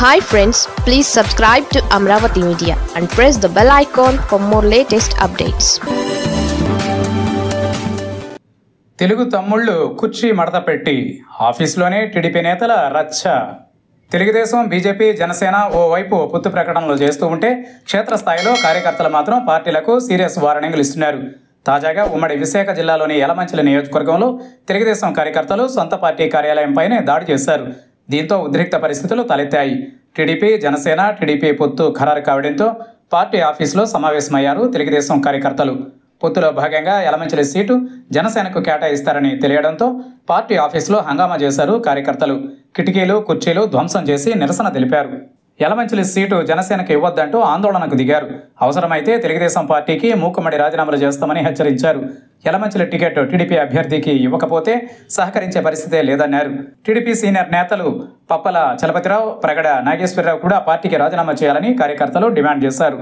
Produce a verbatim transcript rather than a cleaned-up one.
Hi friends, please subscribe to Amaravati media and press the bell icon for more latest updates. Telugu తమ్ముళ్ళు కుర్చీ మడత పెట్టి ఆఫీస్లోనే టీడీపీ నేతల రచ్చ. తెలుగుదేశం, బీజేపీ, జనసేన ఓవైపు పొత్తు ప్రకటనలు చేస్తూ ఉంటే క్షేత్రస్థాయిలో కార్యకర్తలు మాత్రం పార్టీలకు సీరియస్ వార్నింగ్లు ఇస్తున్నారు. తాజాగా ఉమ్మడి విశాఖ జిల్లాలోని ఎలమంచిలి నియోజకవర్గంలో తెలుగుదేశం కార్యకర్తలు సొంత పార్టీ కార్యాలయంపైనే దాడి చేశారు. దీంతో ఉద్రిక్త పరిస్థితులు తలెత్తాయి. టీడీపీ, జనసేన, టీడీపీ పొత్తు ఖరారు కావడంతో పార్టీ ఆఫీసులో సమావేశమయ్యారు తెలుగుదేశం కార్యకర్తలు. పొత్తులో భాగంగా ఎలమంచిలి సీటు జనసేనకు కేటాయిస్తారని తెలియడంతో పార్టీ ఆఫీసులో హంగామా చేశారు కార్యకర్తలు. కిటికీలు, కుర్చీలు ధ్వంసం చేసి నిరసన తెలిపారు. ఎలమంచిలి సీటు జనసేనకు ఇవ్వద్దంటూ ఆందోళనకు దిగారు. అవసరమైతే తెలుగుదేశం పార్టీకి మూకుమ్మడి రాజీనామాలు చేస్తామని హెచ్చరించారు. ఎలమంచిలి టికెట్ టీడీపీ అభ్యర్థికి ఇవ్వకపోతే సహకరించే పరిస్థితే లేదన్నారు. టీడీపీ సీనియర్ నేతలు పప్పల చలపతిరావు, ప్రగడ నాగేశ్వరరావు కూడా పార్టీకి రాజీనామా చేయాలని కార్యకర్తలు డిమాండ్ చేశారు.